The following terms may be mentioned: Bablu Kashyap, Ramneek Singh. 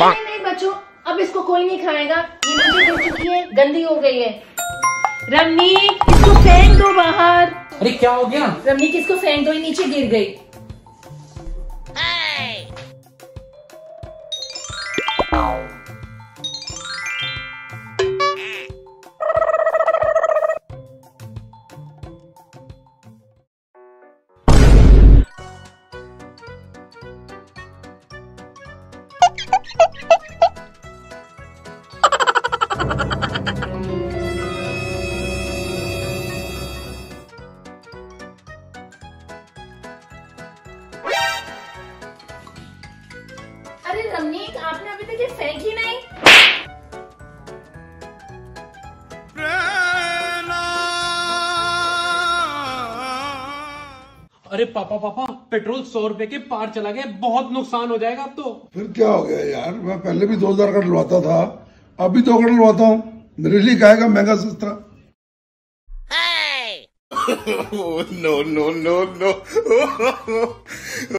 नहीं बच्चों, अब इसको कोई नहीं खाएगा, ये मुझे हो चुकी है, गंदी हो गई है। रमनीक इसको फेंक दो बाहर। अरे क्या हो गया? रमनीक इसको फेंक दो, ये नीचे गिर गई। अरे रमनीक, आपने अभी तक ये फेंक ही नहीं। अरे पापा पेट्रोल 100 रुपए के पार चला गया, बहुत नुकसान हो जाएगा अब तो। फिर क्या हो गया यार, मैं पहले भी 2000 का डलवाता था, अभी 2 का डलवाता हूँ, मेरे लिए कहेगा महंगा सस्ता। No no no no